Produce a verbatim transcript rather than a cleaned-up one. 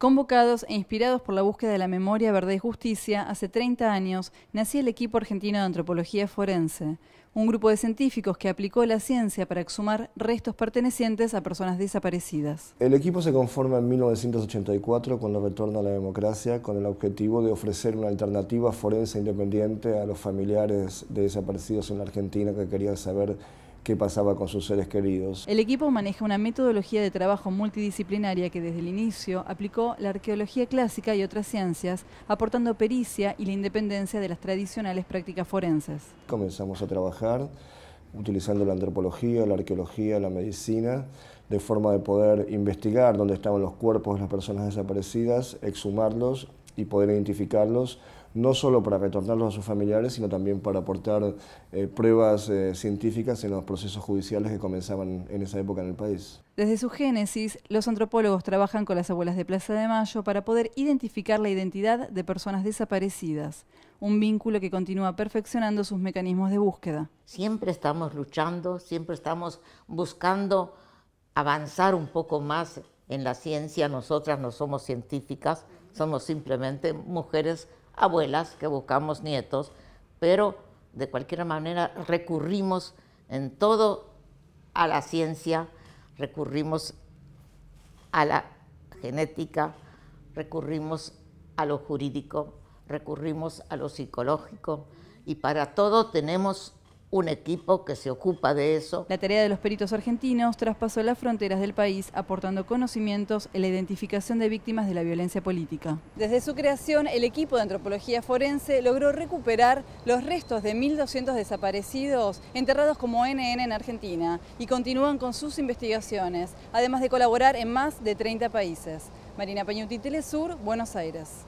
Convocados e inspirados por la búsqueda de la memoria, verdad y justicia, hace treinta años nacía el Equipo Argentino de Antropología Forense, un grupo de científicos que aplicó la ciencia para exhumar restos pertenecientes a personas desaparecidas. El equipo se conforma en mil novecientos ochenta y cuatro, cuando retorna a la democracia, con el objetivo de ofrecer una alternativa forense independiente a los familiares de desaparecidos en la Argentina que querían saber qué pasaba con sus seres queridos. El equipo maneja una metodología de trabajo multidisciplinaria que desde el inicio aplicó la arqueología clásica y otras ciencias, aportando pericia y la independencia de las tradicionales prácticas forenses. Comenzamos a trabajar utilizando la antropología, la arqueología, la medicina, de forma de poder investigar dónde estaban los cuerpos de las personas desaparecidas, exhumarlos y poder identificarlos, no solo para retornarlos a sus familiares, sino también para aportar eh, pruebas eh, científicas en los procesos judiciales que comenzaban en esa época en el país. Desde su génesis, los antropólogos trabajan con las Abuelas de Plaza de Mayo para poder identificar la identidad de personas desaparecidas, un vínculo que continúa perfeccionando sus mecanismos de búsqueda. Siempre estamos luchando, siempre estamos buscando avanzar un poco más en la ciencia. Nosotras no somos científicas, somos simplemente mujeres abuelas que buscamos nietos, pero de cualquier manera recurrimos en todo a la ciencia, recurrimos a la genética, recurrimos a lo jurídico, recurrimos a lo psicológico, y para todo tenemos un equipo que se ocupa de eso. La tarea de los peritos argentinos traspasó las fronteras del país, aportando conocimientos en la identificación de víctimas de la violencia política. Desde su creación, el equipo de antropología forense logró recuperar los restos de mil doscientos desaparecidos enterrados como N N en Argentina y continúan con sus investigaciones, además de colaborar en más de treinta países. Marina Pagnutti, Telesur, Buenos Aires.